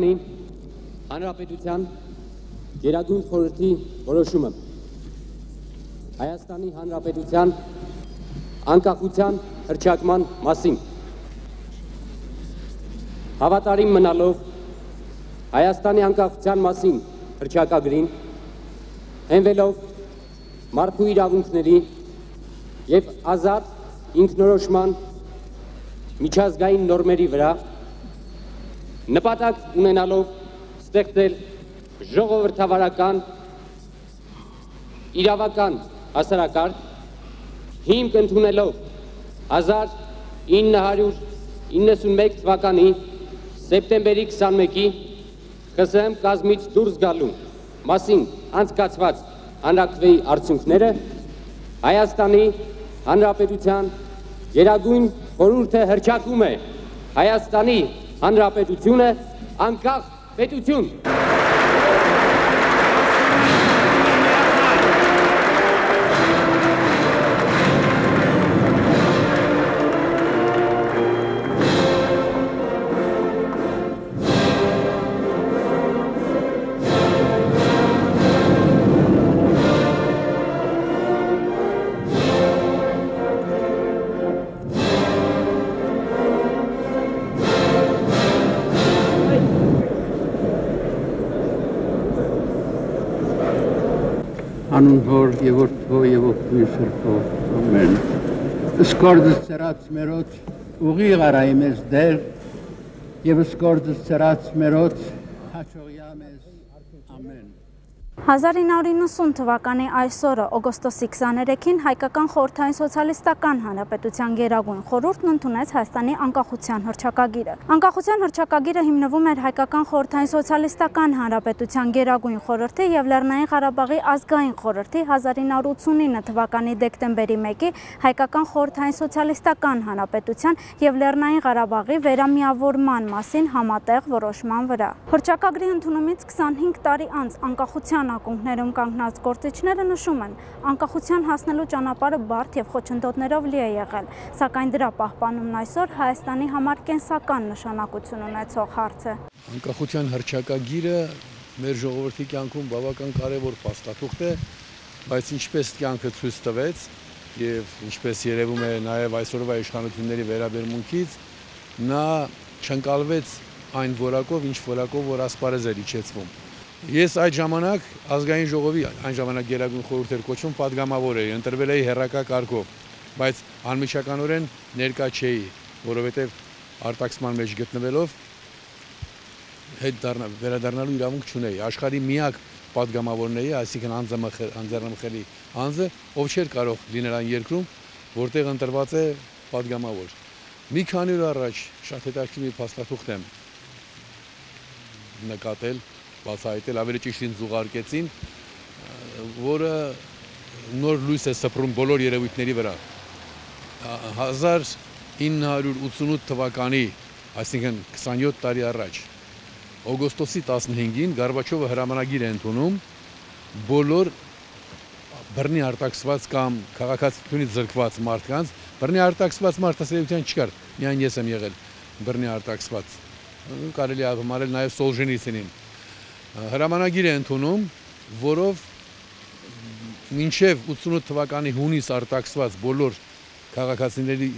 Արմի Հանրապետության Գերագույն խորհրդի որոշումը Հայաստանի Հանրապետության անկախության հռչակման մասին Հավատարիմ մնալով Հայաստանի անկախության մասին հռչակագրին հենվելով մարդու իրավունքների եւ ազատ ինքնորոշման միջազգային նորմերի վրա նպատակ ունենալով ստեղծել ժողովրդավարական իրավական հասարակարգ հիմք ընդունելով 1991 թվականի սեպտեմբերի 21-ի ԽՍՀՄ կազմից դուրս գալու մասին անցկացված հանրաքվեի արդյունքները Հայաստանի Հանրապետության Գերագույն խորհուրդը հռչակում է Հայաստանի Հանրապետությունը անկախ պետություն Anunhor, Evorto, Evorto, Amen. Scordes serats merot, Uriara emes del, Ev scordes serats merot, Hachoriames, Amen. 1990 թվականի այս օրը օգոստոսի 23-ին Հայկական խորհրդային սոցիալիստական հանրապետության Գերագույն խորհուրդն ընդունեց Հայաստանի անկախության հռչակագիրը։ Անկախության հռչակագիրը հիմնվում էր Հայկական խորհրդային սոցիալիստական հանրապետության Գերագույն խորհրդի եւ Լեռնային Ղարաբաղի ազգային խորհրդի 1989 թվականի դեկտեմբերի 1-ի Հայկական խորհրդային սոցիալիստական հանրապետության եւ Լեռնային Ղարաբաղի վերամիավորման մասին համատեղ որոշման վրա։ Հռչակագրի ընդունումից 25 տարի անց անկախության ակունքներում կանգնած գործիչները նշում են, անկախության հասնելու ճանապարհը բարդ եւ խոչընդոտներով լի է եղել, սակայն դրա պահպանումն այսօր Հայաստանի համար կենսական նշանակություն ունեցող հարց է։ Անկախության հռչակագիրը մեր ժողովրդի կյանքում բավական կարևոր փաստաթուղթ է, բայց ինչպես կյանքը ցույց տվեց եւ ինչպես երևում է նաեւ այսօրվա իշխանությունների վերաբերմունքից, նա չընկալվեց այն որակով, ինչ որակով որ ասպարեզ էր իջեցվում։ Ես այդ ժամանակ ազգային ժողովի, այն ժամանակ Գերագույն խորհուրդ էր կոչվում, պատգամավոր էի, ընտրվել էի հերրակա կարգով, բայց անմիջականորեն ներկա չէի, որովհետև արտաքսման մեջ գտնվելով հետ վերադառնալու իրավունք չունեի, աշխարհի միակ պատգամավորն էի, այսինքն անձեռնմխելի անձը, ով չէր կարող լինել այն երկրում, որտեղ ընտրված է պատգամավոր։ Մի քանի օր առաջ շատ հետաքրքիր մի փաստաթուղթ եմ նկատել, բացահայտել, ավելի ճիշտ ինձ զուգարկեցին, որը նոր լույս է սփռում բոլոր երևույթների վրա։ 1988 թվականի, այսինքն 27 տարի առաջ, օգոստոսի 15-ին Գորբաչովը հրամանագիր է ընդունում բոլոր բռնի արտաքսված կամ քաղաքացիությունից զրկված մարդկանց, բռնի արտաքսված մարդասիրության չկար, միայն ես եմ եղել բռնի արտաքսված, կարելի է համարել նաև Սոլժենիցինին։ Հրամանագիր է ընդունում, որով մինչև 88 թվականի հունիս արտաքսված բոլոր քաղաքացիների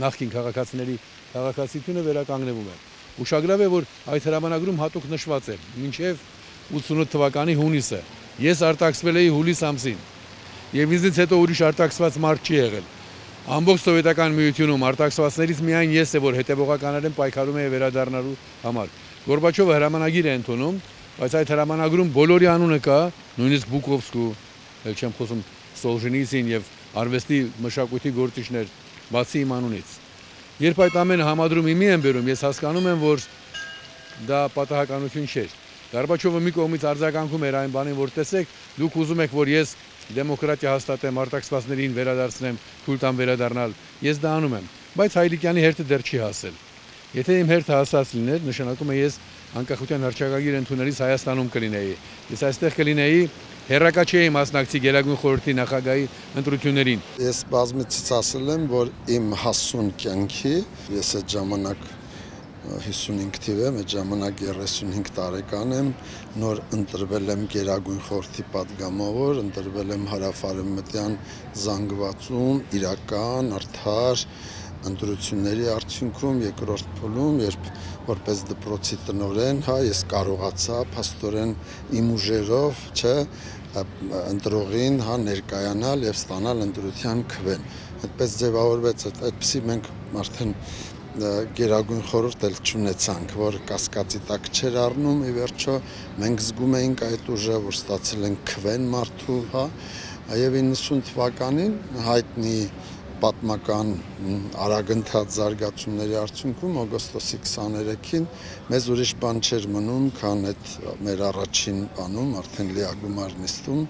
նախկին քաղաքացիների քաղաքացիությունը վերականգնվում է։ Ուշագրավ է, որ այդ հրամանագրում հատուկ նշված է մինչև 88 թվականի հունիսը։ Ես արտաքսվել էի հուլիս ամսին։ Եվ ինձից հետո ուրիշ արտաքսված մարդ չի եղել։ Ամբողջ սովետական միությունում արտաքսվածներից միայն ես է, որ հետևողականորեն պայքարում եմ վերադառնալու համար։ Գորբաչովը հրամանագիր է ընդունում, բայց այդ հրամանագրում բոլորի անունը կա, նույնիսկ Բուկովսկու, չեմ խոսում Սոլժենիցին և արվեստի մշակույթի գործիչներ, բացի իմ անունից։ Երբ այդ ամենը համադրում իմի եմ բերում, ես հասկանում եմ, որ դա պատահականություն չէր։ Գորբաչովը մի կողմից արձագանքում էր այն բանին, որ տեսեք, դուք ուզում եք, որ ես դեմոկրատիա հաստատեմ, արտաքսվածներին վերադարձնեմ, թույլ տամ վերադառնալ։ Ես դա անում եմ, բայց Հայրիկյանի հերթը դեռ չի հասել։ Եթե իմ հերթը հասած լիներ, նշանակում է ես Անկախության հռչակագիր ընդունելիս Հայաստանում կլինեի։ Ես այստեղ կլինեի, հերրակա չէի մասնակցի Գերագույն խորհրդի նախագահի ընտրություններին։ Ես բազմիցս ասել եմ, որ իմ հասուն կյանքի, ես այդ ժամանակ 55 թիվը մեջ ժամանակ 35 տարեկան եմ, նոր ընտրվել եմ Գերագույն խորհրդի պատգամավոր, ընտրվել եմ հարավարևմտյան զանգվածում, իրական, արդար, ընտրությունների արդյունքում, երկրորդ փուլում, երբ որպես դպրոցի տնօրեն, հա, ես կարողացա փաստորեն իմ ուժերով, չէ, ընտրողին, հա, ներկայանալ եւ ստանալ ընտրության քվեն։ Այդպես ձևավորվեց, այդպեսի մենք արդեն Գերագույն խորհուրդ էլ չունեցանք, որ կասկածի տակ չեր առնում, ի վերջո մենք զգում էինք այդ ուժը, որ ստացել ենք քվեն մարդու, հա, եւ 90 թվականին հայտնի պատմական արագընթաց զարգացումների արդյունքում օգոստոսի 23-ին մեզ ուրիշ բան չէր մնում, քան այդ մեր առաջին բանում, արդեն լիագումար նիստում,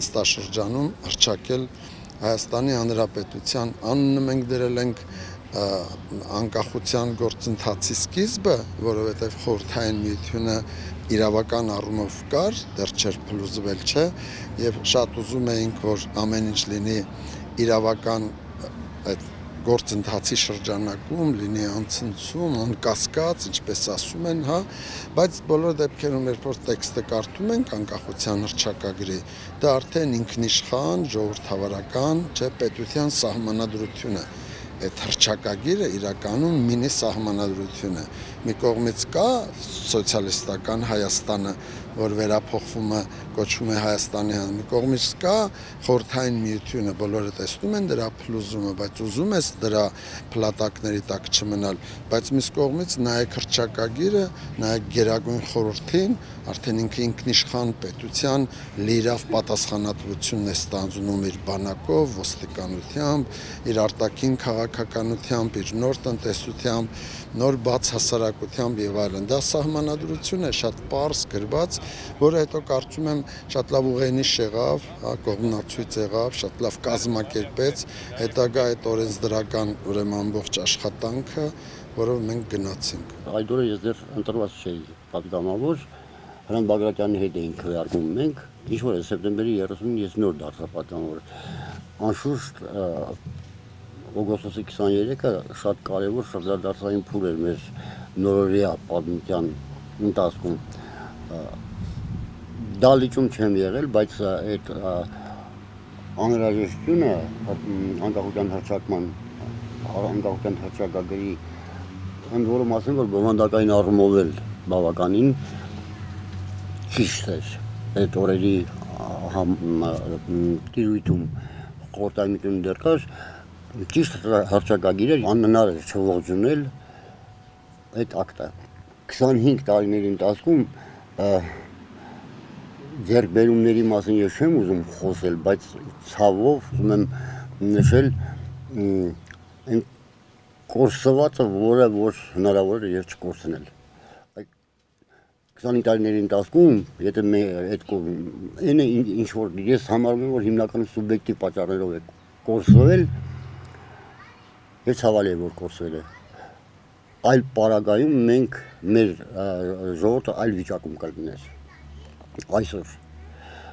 նստաշրջանում հռչակել Հայաստանի Հանրապետության անունը մենք դրել ենք անկախության գործընթացի սկիզբը, որովհետև խորհրդային միությունը իրավական առումով կար, դեռ չէր փլուզվել, չէ, եւ շատ ուզում էինք, որ ամեն ինչ լինի իրավական այդ գործընթացի շրջանակում, լինի անցնցում, անկասկած, ինչպես ասում են, հա, բայց բոլոր դեպքերում երբ որ տեքստը կարդում ենք անկախության հռչակագրի, դա արդեն ինքնիշխան, ժողովրդավարական, չէ, պետության սահմանադրությունն է։ Այդ հռչակագիրը իրականում մինի սահմանադրություն է։ Մի կողմից կա սոցիալիստական Հայաստանը, որ վերափոխումը կոչվում է Հայաստանի Հանրապետություն, մի կողմից կա խորհրդային միությունը, բոլորը տեսնում են դրա փլուզումը, բայց ուզում ես դրա փլատակների տակ չմնալ, բայց մյուս կողմից նայեք հռչակագիրը, նայեք Գերագույն խորհրդին, արդեն ինքնիշխան պետության լիիրավ պատասխանատվությունն է ստանձնում իր բանակով, ոստիկանությամբ, իր արտաքին քաղաքականությամբ, իր նոր տնտեսությամբ, նոր բաց հասարակությամբ եւ այլն։ Դա սահմանադրություն է, շատ պարզ գրված, որը հետո կարծում եմ շատ լավ ուղենիշ եղավ, կողմնացույց եղավ, շատ լավ կազմակերպեց հետագա այդ օրենսդրական ուրեմն ամբողջ աշխատանքը, որով մենք գնացինք։ Այդ օրը ես դեռ ընտրված չէի պատգամավոր, Հրանտ Բագրատյանի հետ էինք քվեարկում մենք, ինչ-որ է սեպտեմբերի 30-ին ես նոր դարձա պատգամավոր։ Անշուշտ օգոստոսի 23-ը շատ կարևոր շրջադարձային փուլ էր մեր նորօրյա պատմության ընթացքում։ Դա լիճում չեմ եղել, բայց այդ անհրաժեշտությունը անկախության հռչակագրի ընդ որում ասեմ, որ բովանդակային առումով էլ բավականին ճիշտ էր այդ օրերի տիրույթում խորհրդամիջում դեռ ճիշտ հռչակագիր էր, անհնար էր չողջունել այդ ակտը։ 25 տարիների ընթացքում ձեռքբերումների մասին ես չեմ ուզում խոսել, բայց ցավով ուզում եմ նշել այն կորսվածը, որը որ հնարավոր էր չկորցնել։ 25 տարիների ընթացքում, եթե այդ այն ինչ որ ես համարում եմ, որ հիմնական սուբյեկտիվ պատճառներով է կորսվել, ես ցավալի է, որ կորսվել է։ Այլ պարագայում մենք մեր ժողովուրդը այլ վիճակում կլիներ այսօր։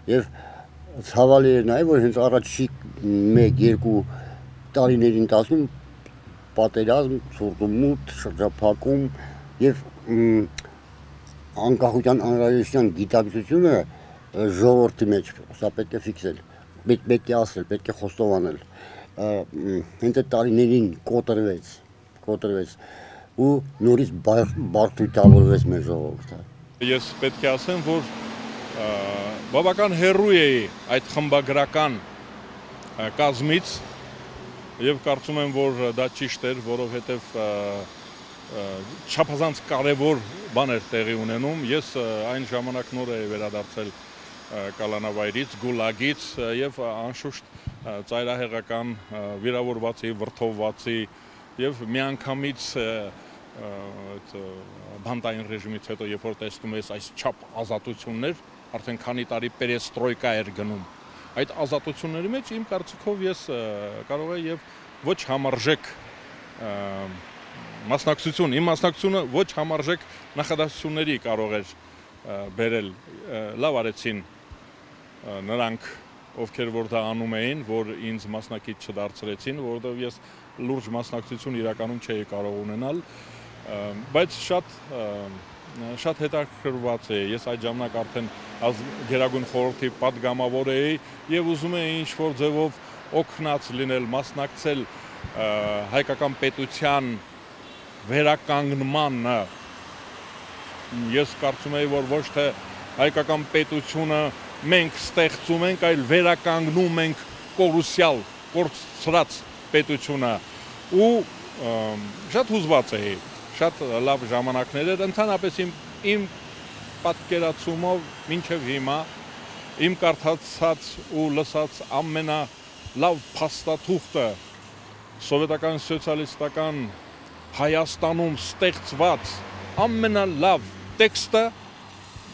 Եվ ցավալի է նաև, որ հենց առաջին 1-2 տարիների ընթացքում պատերազմ, ցուրտումութ, շրջափակում եւ Անկախության անհրաժեշտության գիտակցությունը ժողովրդի մեջ սա պետք է ֆիքսել, պետք է ասել, պետք է խոստովանել։ Հենց այդ տարիներին կոտրվեց ու նորից բարդույթավորվեց մեր ժողովուրդը։ Ես պետք է ասեմ, որ բավական հեռու էի այդ խմբագրական կազմից եւ կարծում եմ, որ դա ճիշտ էր, որովհետեւ չափազանց կարևոր բան էր տեղի ունենում, ես այն ժամանակ նոր էի վերադարձել կալանավայրից, գուլագից և անշուշտ ծայրահեղական վիրավորվածի, վրդովվածի և միանգամից բանտային ռեժիմից հետո, երբ որ տեսնում ես այս չափ ազատություններ, արդեն քանի տարի պերեստրոյկա էր գնում, այդ ազատությունների մեջ իմ կարծիքով ես կարող եմ և ոչ համարժեք Մասնակցություն, իմ մասնակցությունը ոչ համարժեք նախադասությունների կարող էր բերել, լավ արեցին նրանք, ովքեր որ դա անում էին, որ ինձ մասնակից չդարձրեցին, որովհետև ես լուրջ մասնակցություն իրականում չէի կարող ունենալ, Բայց շատ հետաքրքրված էի, ես այդ ժամանակ արդեն գերագույն խորհրդի պատգամավոր էի եւ ուզում էի ինչ-որ ձևով օգնած լինել, մասնակցել հայկական պետության վերականգնման։ Ես կարծում եմ, որ ոչ թե հայկական պետությունը մենք ստեղծում ենք, այլ վերականգնում ենք կորուսյալ, կորցրած պետությունը։ Ու շատ հուզված էի, շատ լավ ժամանակներ էր, ընդհանրապես իմ պատկերացումով մինչև հիմա իմ կարդացած ու լսած ամենալավ փաստաթուղթը սովետական սոցիալիստական Հայաստանում ստեղծված ամենալավ տեքստը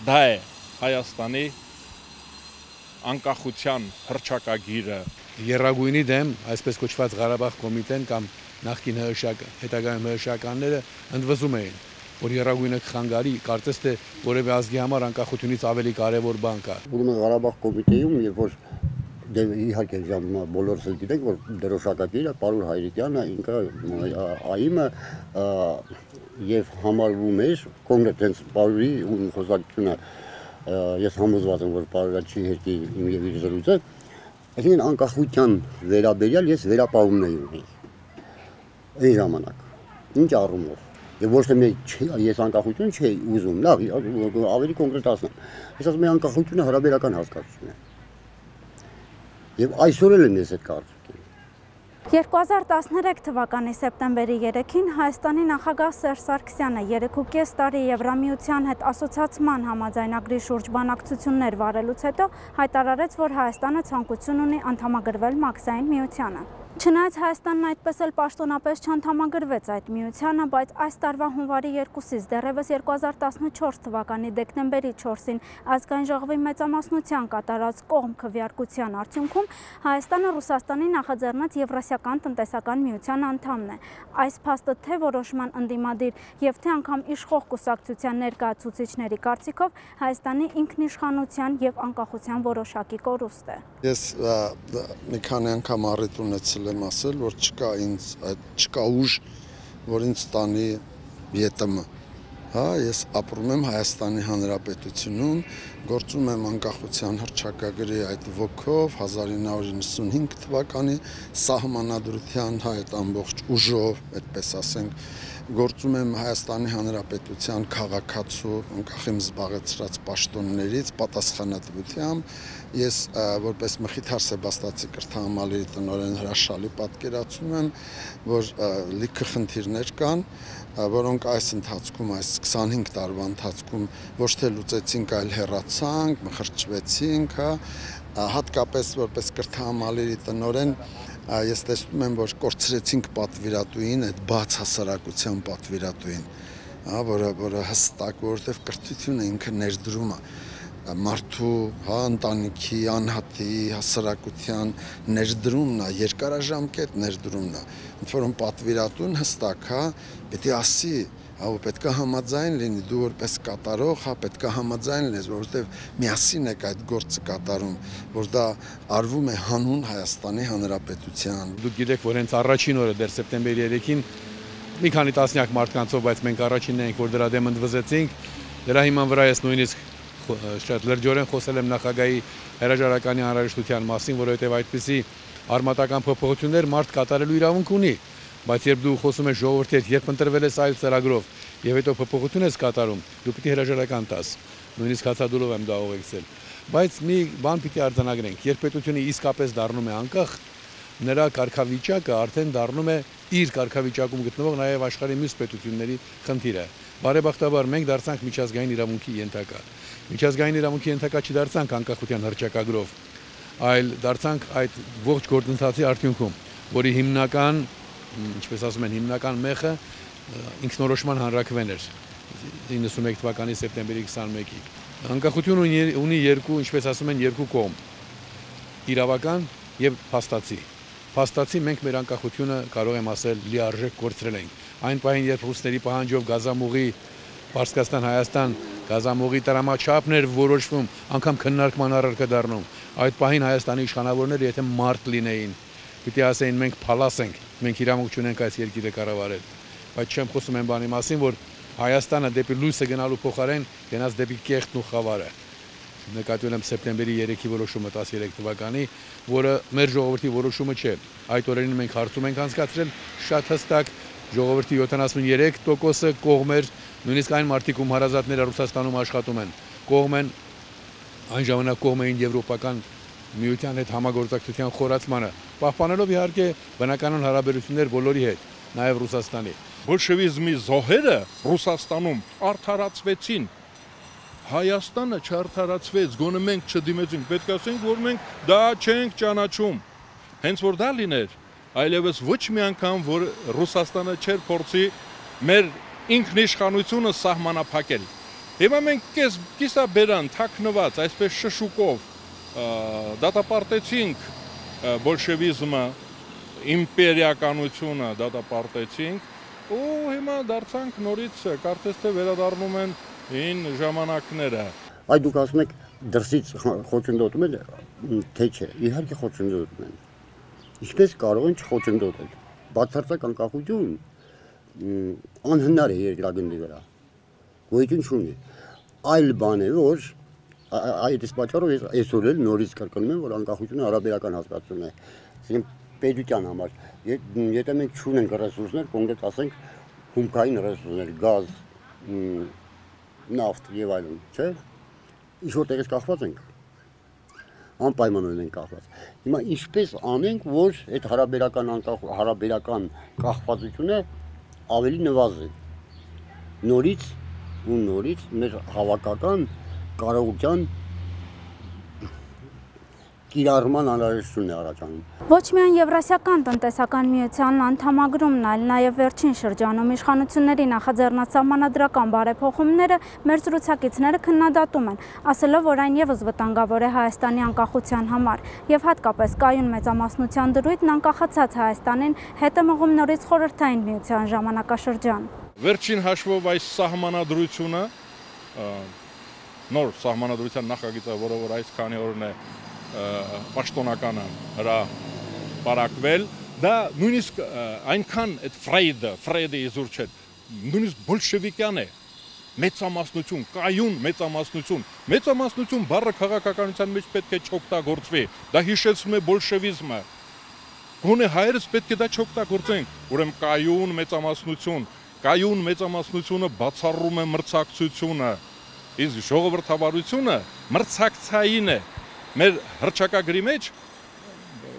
դա է Հայաստանի անկախության հռչակագիրը։ Եռագույնի դեմ այսպես կոչված Ղարաբաղ կոմիտեն կամ նախկին հետագայում հրշականները ընդվզում էին, որ եռագույնը կխանգարի, կարծես թե որևէ ազգի համար անկախությունից ավելի կարևոր բան կա։ Ուրեմն Ղարաբաղ կոմիտեում, երբ որ իհարկե բոլորս էլ գիտենք, որ դրոշակակիրը Պարուլ Հայրիկյանը ինքը ԱԻՄ-ը եւ համարվում էր կոնկրետ հենց Պարուլի ու խոսակցությունը ես համոզված եմ, որ Պարուլը չի հերքի իմ եւ իր զրույցը, այսինքն անկախության վերաբերյալ ես վերապահումն էի ունեի այն ժամանակ։ Ինչ առումով եւ ոչ թե ես անկախություն չէի ուզում, լավ, ավելի կոնկրետացնեմ, ես ասում եմ անկախությունը հարաբերական հասկացություն է։ Եվ այսօր էլ եմ ես այդ կարծիքին։ 2013 թվականի սեպտեմբերի 3-ին Հայաստանի նախագահ Սերժ Սարգսյանը 3.5 տարի Եվրամիության հետ ասոցացման համաձայնագրի շուրջ բանակցություններ վարելուց հետո հայտարարեց, որ Հայաստանը ցանկություն ունի անդամագրվել Մաքսային միությանը։ Չնայած Հայաստանն այդպես էլ պաշտոնապես չանդամագրվեց այդ միությանը, բայց այս տարվա հունվարի 2-ից դեռևս 2014 թվականի դեկտեմբերի 4-ին ազգային ժողովի մեծամասնության կատարած կողմ քվեարկության արդյունքում Հայաստանը Ռուսաստանի նախաձեռնած Եվրասիական տնտեսական միության անդամն է։ Այս փաստը թե որոշման ընդդիմադիր եւ թե անգամ իշխող կուսակցության ներկայացուցիչների կարծիքով Հայաստանի ինքնիշխանության եւ անկախության որոշակի կորուստ է։ Ես մի քանի անգամ առիթ ունեցել եմ ասել, որ չկա ուժ, որ ինձ տանի ԵՏՄ-ը, հա, ես ապրում եմ Հայաստանի Հանրապետությունում, գործում եմ անկախության հռչակագրի այդ ոգով 1995 թվականի սահմանադրության այդ ամբողջ ուժով, այդպես ասենք, գործում եմ Հայաստանի Հանրապետության քաղաքացու անկախ իմ զբաղեցրած պաշտոններից պատասխանատվությամբ, ես որպես Մխիթար Սեբաստացի կրթահամալիրի տնօրեն հրաշալի պատկերացնում եմ, որ լիքը խնդիրներ կան, որոնք այս ընթացքում, այս 25 տարվա ընթացքում ոչ թե լուծեցինք, այլ հեռացանք, մխրճվեցինք, հատկապես որպես կրթահամալիրի տնօրեն ես տեսնում եմ, որ կորցրեցինք պատվիրատուին, այդ բաց հասարակության պատվիրատուին, որը հստակ, որովհետև կրթությունը ինքը ներդրում է մարդու, ընտանիքի, անհատի, հասարակության ներդրումն է, երկարաժամկետ ներդրումն է, ընդ որում պատվիրատուն հստակ է, պետք է ասի, պետք է համաձայն լինի, դու որպես կատարող, պետք է համաձայն լինես, որովհետև միասին եք այդ գործը կատարում, որ դա արվում է հանուն Հայաստանի Հանրապետության։ Դուք գիտեք, որ հենց առաջին օրը դեռ սեպտեմբերի 3-ին մի քանի տասնյակ մարդկանցով, բայց մենք առաջինն էինք, որ դրա դեմ ընդվզեցինք, դրա հիման վրա ես նույնիսկ շատ լրջորեն խոսել եմ նախագահի հրաժարականի անհրաժեշտության մասին, որովհետև այդպիսի արմատական փոփոխություններ մարդ կատարելու իրավունք ունի։ Բայց երբ դու խոսում ես ժողովրդի հետ, երբ ընտրվել ես այլ ծրագրով եւ հետո փոփոխություն ես կատարում, դու պիտի հրաժարական տաս, նույնիսկ հացադուլով եմ դա ուղեկցել։ Բայց մի բան պիտի արձանագրենք, երբ պետությունը իսկապես դառնում է անկախ, նրա կարգավիճակը արդեն դառնում է իր կարգավիճակում գտնվող նաեւ աշխարհի մյուս պետությունների խնդիրը։ Բարեբախտաբար մենք դարձանք միջազգային իրավունքի ենթակա։ Միջազգային իրավունքի ենթակա չդարձանք անկախության հռչակագրով, այլ դարձանք այդ ողջ գործընթացի արդյունքում, որի հիմնական ինչպես ասում են, հիմնական մեխը ինքնորոշման հանրաքվեն էր 91 թվականի սեպտեմբերի 21-ի։ Անկախությունը ունի երկու, ինչպես ասում են, երկու կողմ՝ իրավական եւ փաստացի։ Փաստացի մենք մեր անկախությունը կարող եմ ասել լիարժեք կորցրել ենք։ Այն պահին, երբ ռուսների պահանջով Գազամուղի Պարսկաստան-Հայաստան Գազամուղի տրամաչափն էր որոշվում, անգամ քննարկման առարկա դառնում, այդ պահին Հայաստանի իշխանավորները եթե մարդ լինեին, պիտի ասեին մենք փալաս ենք, մենք իրավունք չունենք այս երկիրը կառավարել։ Բայց չեմ խոսում այն բանի մասին, որ Հայաստանը դեպի լույսը գնալու փոխարեն գնաց դեպի կեղտն ու խավարը։ Նկատել եմ սեպտեմբերի 3-ի որոշումը 13 թվականի, որը մեր ժողովրդի որոշումը չէ։ Այդ օրերին մենք հարցում ենք անցկացրել շատ հստակ ժողովրդի 73%-ը կողմեր, նույնիսկ այն մարդիկ, ում հարազատները Ռուսաստանում աշխատում են, կողմ են այն ժամանակ կողմ էին եվրոպական միության հետ համագործակցության խորացմանը, պահպանելով իհարկե բնականոն հարաբերություններ բոլորի հետ, նաև Ռուսաստանի։ Բոլշևիզմի զոհերը Ռուսաստանում արդարացվեցին, Հայաստանը չարդարացվեց, գոնե մենք չդիմեցինք, պետք է ասենք, որ մենք դա չենք ճանաչում։ Հենց որ դա լիներ, այլևս ոչ մի անգամ, որ Ռուսաստանը չէր փորձի մեր ինքնիշխանությունը սահմանափակել։ Հիմա մենք կիսաբերան թաքնված, այսպես շշուկով դատապարտեցինք բոլշևիզմը, իմպերիականությունը դատապարտեցինք, ու հիմա դարձանք նորից, կարծես թե վերադառնում են հին ժամանակները։ Այդ դուք ասում եք դրսից խոչընդոտում են, թե չէ, իհարկե խոչընդոտում են։ Ինչպես կարող են չխոչընդոտել։ Բացարձակ անկախություն անհնար է երկրագնդի վրա, գոյություն չունի։ Այլ բան է, որ այդ իսկ պատճառով այսօր էլ նորից կրկնում եմ, որ անկախությունը հարաբերական հասկացություն է, այսինքն պետության համար։ Եթե մենք չունենք ռեսուրսներ, կոնկրետ ասենք հումքային ռեսուրսներ, գազ, նավթ եւ այլն, չէ՞, ինչ որ տեղից կախված ենք, անպայմանորեն ենք կախված։ Հիմա ինչպես անենք, որ այդ հարաբերական կախվածությունը ավելի նվազի։ Նորից ու նորից մեր հավաքական կարողության կիրառման անհրաժեշտությունն է առաջանում։ Ոչ միայն Եվրասիական տնտեսական միության անդամագրումն, այլ նաև վերջին շրջանում իշխանությունների նախաձեռնած համանadrական բարեփոխումները մեր զրուցակիցները քննադատում են, ասելով, որ այն եւս վտանգավոր է Հայաստանի անկախության համար, եւ հատկապես կայուն մեծամասնության դրույթն անկախացած Հայաստանին հետ է մղում նորից խորհրդային միության ժամանակաշրջան։ Վերջին հաշվով այս սահմանադրությունը նոր սահմանադրության նախագիծը, որով որ այս քանի օրն է պաշտոնականը հրապարակվել, դա նույնիսկ այնքան այդ Ֆրեյդը իզուր չէ, նույնիսկ բոլշևիկյան է, մեծամասնություն, կայուն մեծամասնություն, մեծամասնություն բառը քաղաքականության մեջ պետք է չօգտագործվի, դա հիշեցնում է բոլշևիզմը, գոնե հայերս պետք է դա չօգտագործենք, ուրեմն կայուն մեծամասնությունը բացառում է մրցակցությունը, իսկ ժողովրդավարությունը մրցակցային է, մեր հռչակագրի մեջ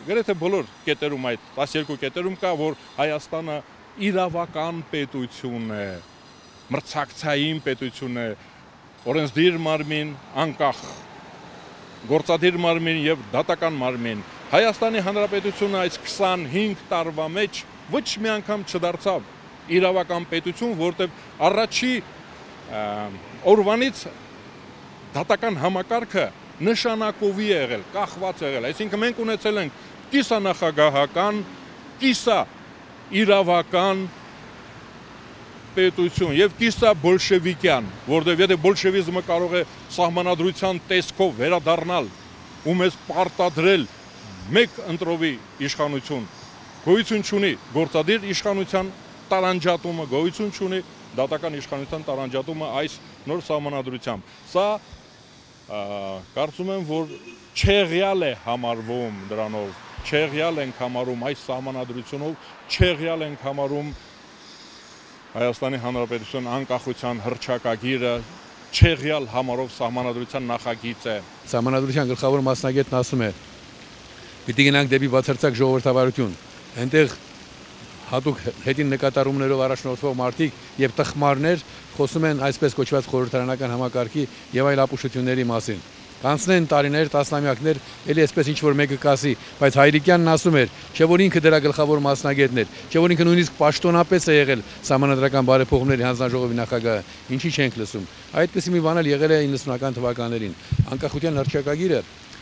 գրեթե բոլոր կետերում, այդ 12 կետերում կա, որ Հայաստանը իրավական պետություն է, մրցակցային պետություն է, օրենսդիր մարմին, անկախ, գործադիր մարմին եւ դատական մարմին։ Հայաստանի Հանրապետությունը այս 25 տարվա մեջ ոչ մի անգամ չդարձավ իրավական պետություն, որտեղ առաջի օրվանից դատական համակարգը նշանակովի է եղել, կախված եղել, այսինքն մենք ունեցել ենք կիսանախագահական, կիսաիրավական պետություն եւ կիսաբոլշևիկյան, որտեղ եթե բոլշևիզմը կարող է սահմանադրության տեսքով վերադառնալ ու մեզ պարտադրել մեկ ընտրովի իշխանություն, գոյություն չունի գործադիր իշխանության տարանջատումը, գոյություն չունի դատական իշխանության տարանջատումը այս նոր սահմանադրությամբ։ Սա կարծում եմ, որ չեղյալ է համարվում դրանով, չեղյալ ենք համարում այս սահմանադրությունով, չեղյալ ենք համարում Հայաստանի Հանրապետության անկախության հռչակագիրը, չեղյալ համարով սահմանադրության նախագիծը։ Սահմանադրության գլխավոր մասնագետն ասում է, պիտի գնանք դեպի բացարձակ ժողովրդավարություն, այնտեղ հատուկ հետին նկատառումներով առաջնորդվող մարդիկ և տխմարներ խոսում են այսպես կոչված խորհրդարանական համակարգի և այլ ապուշությունների մասին։ Կանցնեն տարիներ, տասնամյակներ, էլի այսպես ինչ-որ մեկը կասի, բայց Հայրիկյանն ասում էր, չէ որ ինքը դրա գլխավոր մասնագետն էր, չէ որ ինքը նույնիսկ պաշտոնապես է եղել Սահմանադրական բարեփոխումների հանձնաժողովի նախագահը, ինչի չենք լսում։ Այդպիսի մի բան էլ եղել է 90-ական թվականներին։ Անկախության հռչակագիրը,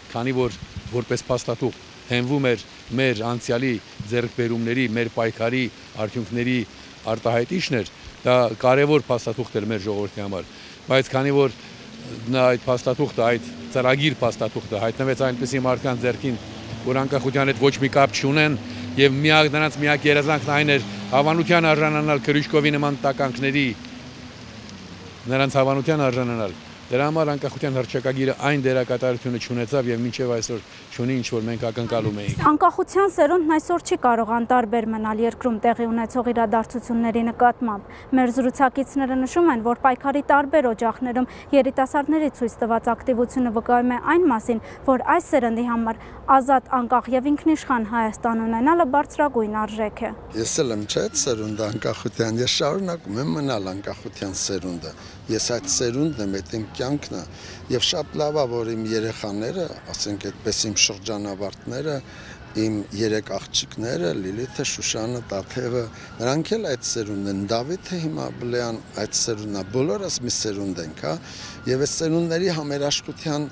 քանի որ որպես փաստաթուղթ հենվում էր մեր անցյալի ձեռքբերումների, մեր պայքարի արդյունքների արտահայտիչն էր, դա կարևոր փաստաթուղթ էր մեր ժողովրդի համար, բայց քանի որ նա այդ փաստաթուղթը, այդ ծրագիր փաստաթուղթը հայտնվեց այնպիսի մարդկանց ձեռքին, որ անկախության հետ ոչ մի կապ չունեն Եվ միակ նրանց միակ երազանքն այն էր հավանության արժանանալ Քրուշկովի նման տականքների, նրանց հավանության արժանանալ։ Դրա համար անկախության հռչակագիրը այն դերակատարությունը չունեցավ եւ մինչեւ այսօր չունի, ինչ որ մենք ակնկալում էինք։ Անկախության սերունդն այսօր չի կարող անտարբեր մնալ երկրում տեղի ունեցող իրադարձությունների նկատմամբ։ Մեր զրուցակիցները նշում են, որ պայքարի տարբեր օջախներում երիտասարդների ցույց տված ակտիվությունը վկայում է այն մասին, որ այս սերնդի համար ազատ, անկախ եւ ինքնիշխան Հայաստան ունենալը բարձրագույն արժեք է։ Ես էլ եմ չէ սերունդ անկախության, ես շարունակում եմ մնալ անկախության սերունդը։ Ես այդ սերունդն եմ, այդ իմ կյանքն է, եւ շատ լավ է, որ իմ երեխաները, ասենք այդպես իմ շրջանավարտները, իմ երեք աղջիկները, Լիլիթը, Շուշանը, Տաթևը, նրանք էլ այդ սերունդն են, Դավիթը հիմա Բլեան այդ սերունդն է, բոլորս մի սերունդ ենք, հա, եւ այս սերունդների համերաշխության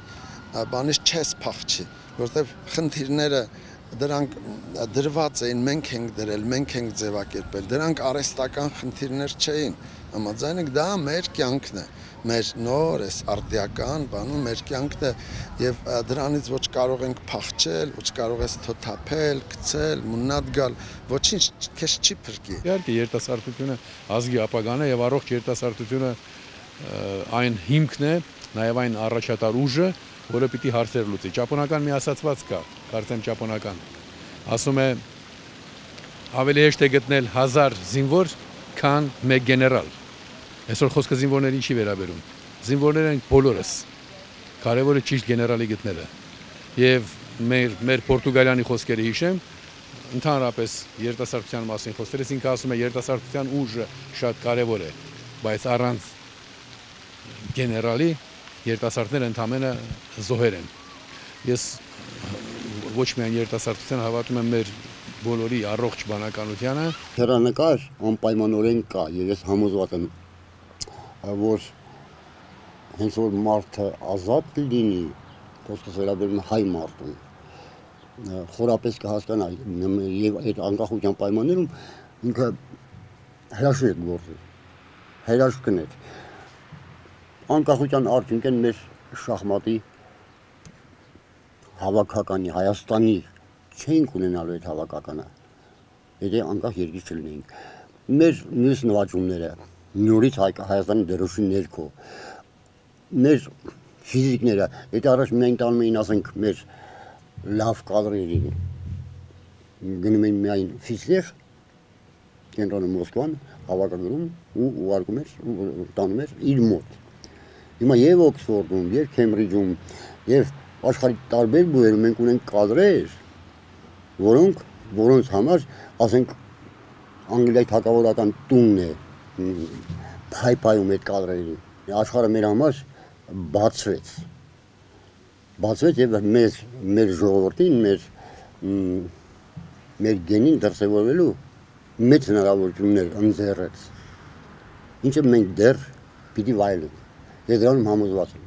բանից չես փախչի, որտեւ խնդիրները դրանք դրված էին, մենք ենք դրել, մենք ենք ձևակերպել, դրանք արհեստական խնդիրներ չէին, համաձայնեք, դա մեր կյանքն է, մեր նոր էս արդիական բանում մեր կյանքն է եւ դրանից ոչ կարող ենք փախչել, ոչ կարող ես թոթափել, գցել, մնադ գալ, ոչինչ քեզ չի փրկի։ Իհարկե երիտասարդությունը ազգի ապագան է եւ առողջ երիտասարդությունը այն հիմքն է, նաեւ այն առաջատար ուժը, որը պիտի հարցեր լուծի։ Ճապոնական մի ասացված կա, կարծեմ ճապոնական, ասում է ավելի հեշտ է գտնել 1000 զինվոր, քան մեկ գեներալ։ Այսօր խոսքը զինվորներին չի վերաբերում։ Զինվորներ ենք բոլորս։ Կարևորը ճիշտ գեներալի գտնելը։ Եվ մեր Պորտուգալիայի խոսքերը հիշեմ, ընդհանրապես երիտասարդության մասին խոսքերից ինքը ասում է երիտասարդության ուժը շատ կարևոր է, բայց առանց գեներալի երիտասարդները ընդամենը զոհեր են։ Ես ոչ միայն երիտասարդության հավատում եմ մեր բոլորի առողջ բանականությանը։ Հեռանկար անպայմանորեն կա, եւ ես համոզված եմ, որ հենց որ մարդը ազատ լինի, խոսքս վերաբերում հայ մարդուն, խորապես կհասկանա եւ այդ անկախության պայմաններում ինքը հրաշք գործի, հրաշք կներ։ Անկախության արդյունք են մեր շախմատի հավաքականի, Հայաստանի, չենք ունենալու այդ հավաքականը, եթե անկախ երկիր չլինենք։ Մեր մյուս նվաճումները, նորից Հայաստանի դրոշի ներքո, մեր ֆիզիկները, եթե առաջ միայն տանում էին, ասենք, մեր լավ կադրերին, գնում էին միայն ֆիզիկներ, կենտրոնը Մոսկվան, հավաքագրում ու ուղարկում էր, տանում էր իր մոտ։ Հիմա եւ Օքսֆորդում, եւ Քեմբրիջում, եւ աշխարհի տարբեր բուհերում մենք ունենք կադրեր, որոնց համար, ասենք, Անգլիայի թագավորական տունն է փայփայում այդ կադրերին։ Աշխարհը մեր համար բացվեց։ Բացվեց եւ մեր ժողովրդին, մեր գենին դրսեւորելու մեծ հնարավորություններ ընձեռեց։ Ինչը մենք դեռ պիտի վայելենք։ Եվ դրանով համոզված եմ։